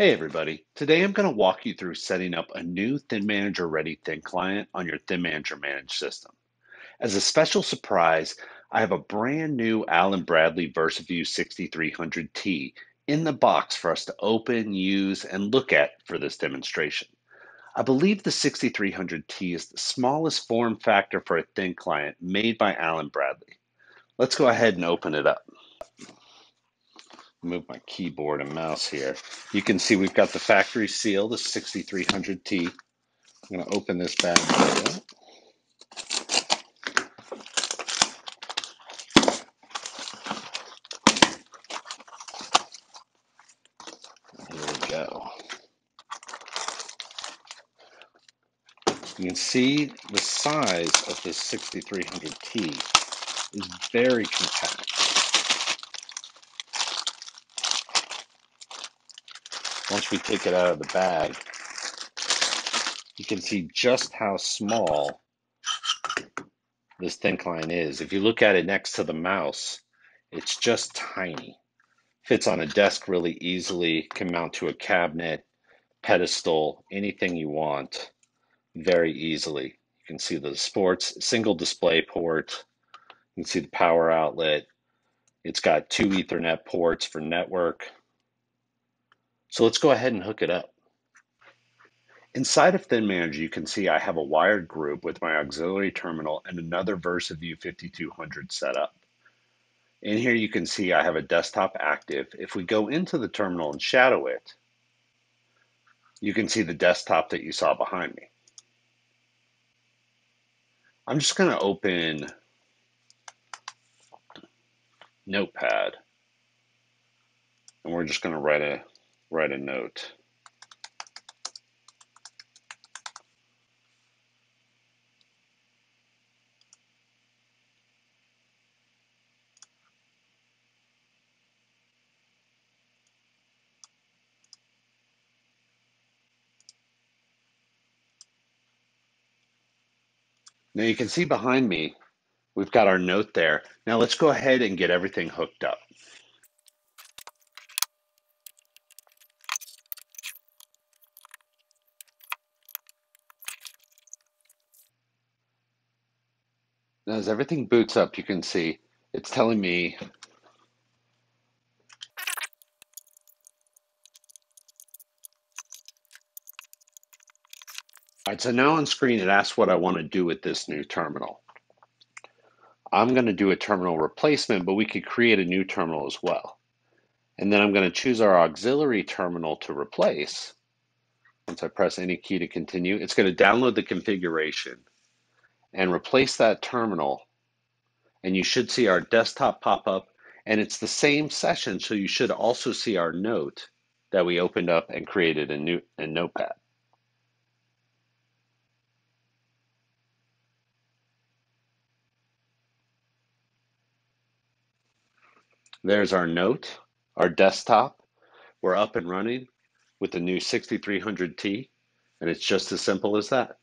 Hey everybody, today I'm going to walk you through setting up a new ThinManager ready ThinClient on your ThinManager managed system. As a special surprise, I have a brand new Allen Bradley VersaView 6300T in the box for us to open, use, and look at for this demonstration. I believe the 6300T is the smallest form factor for a ThinClient made by Allen Bradley. Let's go ahead and open it up. Move my keyboard and mouse here. You can see we've got the factory seal, the 6300T. I'm going to open this bad boy up. Here we go. You can see the size of this 6300T is very compact. Once we take it out of the bag, you can see just how small this ThinClient is. If you look at it next to the mouse, it's just tiny. Fits on a desk really easily, can mount to a cabinet, pedestal, anything you want very easily. You can see the sports, single display port. You can see the power outlet. It's got two Ethernet ports for network. So let's go ahead and hook it up. Inside of ThinManager, you can see I have a wired group with my auxiliary terminal and another VersaView 5200 set up. In here, you can see I have a desktop active. If we go into the terminal and shadow it, you can see the desktop that you saw behind me. I'm just going to open Notepad, and we're just going to write a note. Now you can see behind me, we've got our note there. Now let's go ahead and get everything hooked up. Now, as everything boots up, you can see it's telling me all right, so now on screen it asks what I want to do with this new terminal. I'm going to do a terminal replacement, but we could create a new terminal as well. And then I'm going to choose our auxiliary terminal to replace. Once I press any key to continue, it's going to download the configuration and replace that terminal, and you should see our desktop pop up, and it's the same session, so you should also see our note that we opened up and created in Notepad. There's our note, our desktop. We're up and running with the new 6300T, and it's just as simple as that.